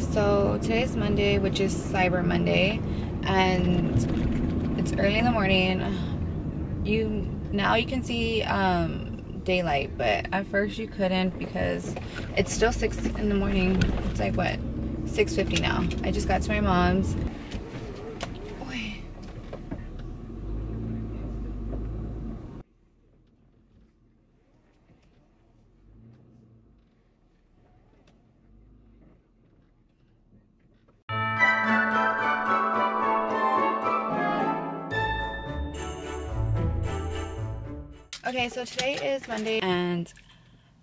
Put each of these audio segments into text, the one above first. So today's Monday, which is Cyber Monday, and it's early in the morning. Now you can see daylight, but at first you couldn't because it's still 6 in the morning. It's like what, 6:50 now. I just got to my mom's. Okay, so today is Monday and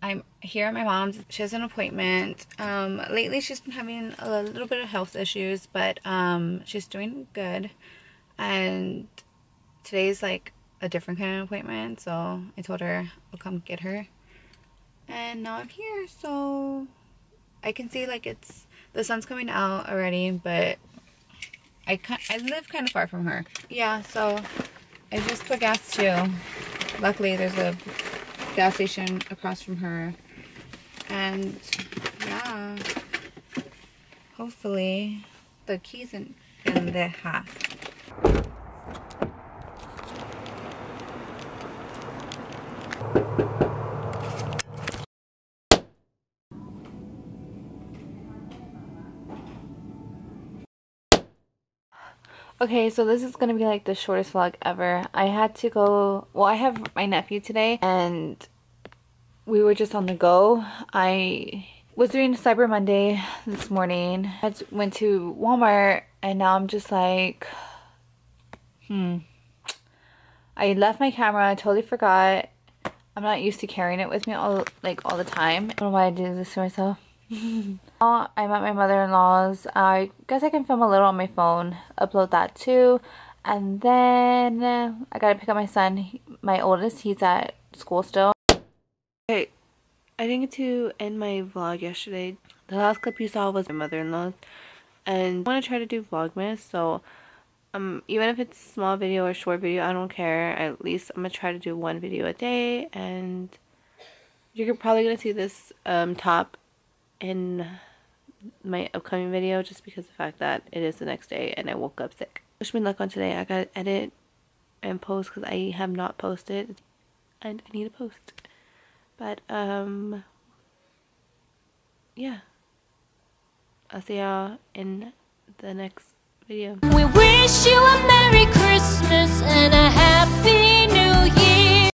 I'm here at my mom's. She has an appointment. Lately she's been having a little bit of health issues, but she's doing good. And today's like a different kind of appointment, so I told her I'll come get her. And now I'm here, so I can see like it's, the sun's coming out already, but I live kind of far from her. Yeah, so I just put gas too. Luckily, there's a gas station across from her, and yeah, hopefully the key's in the house. Okay, so this is gonna be like the shortest vlog ever. I had to go, well, I have my nephew today and we were just on the go. I was doing Cyber Monday this morning. I went to Walmart and now I'm just like, I left my camera, I totally forgot. I'm not used to carrying it with me all the time. I don't know why I do this to myself. Well, I'm at my mother-in-law's. I guess I can film a little on my phone, upload that too, and then I gotta pick up my son, my oldest. He's at school still. Okay, I didn't get to end my vlog yesterday. The last clip you saw was my mother-in-law's, and I want to try to do Vlogmas, so even if it's a small video or short video, I don't care. At least I'm gonna try to do one video a day, and you're probably gonna see this top in my upcoming video just because of the fact that it is the next day and I woke up sick. Wish me luck on today. I gotta edit and post because I have not posted and I need to post, but yeah, I'll see y'all in the next video. We wish you a Merry Christmas and a Happy New Year.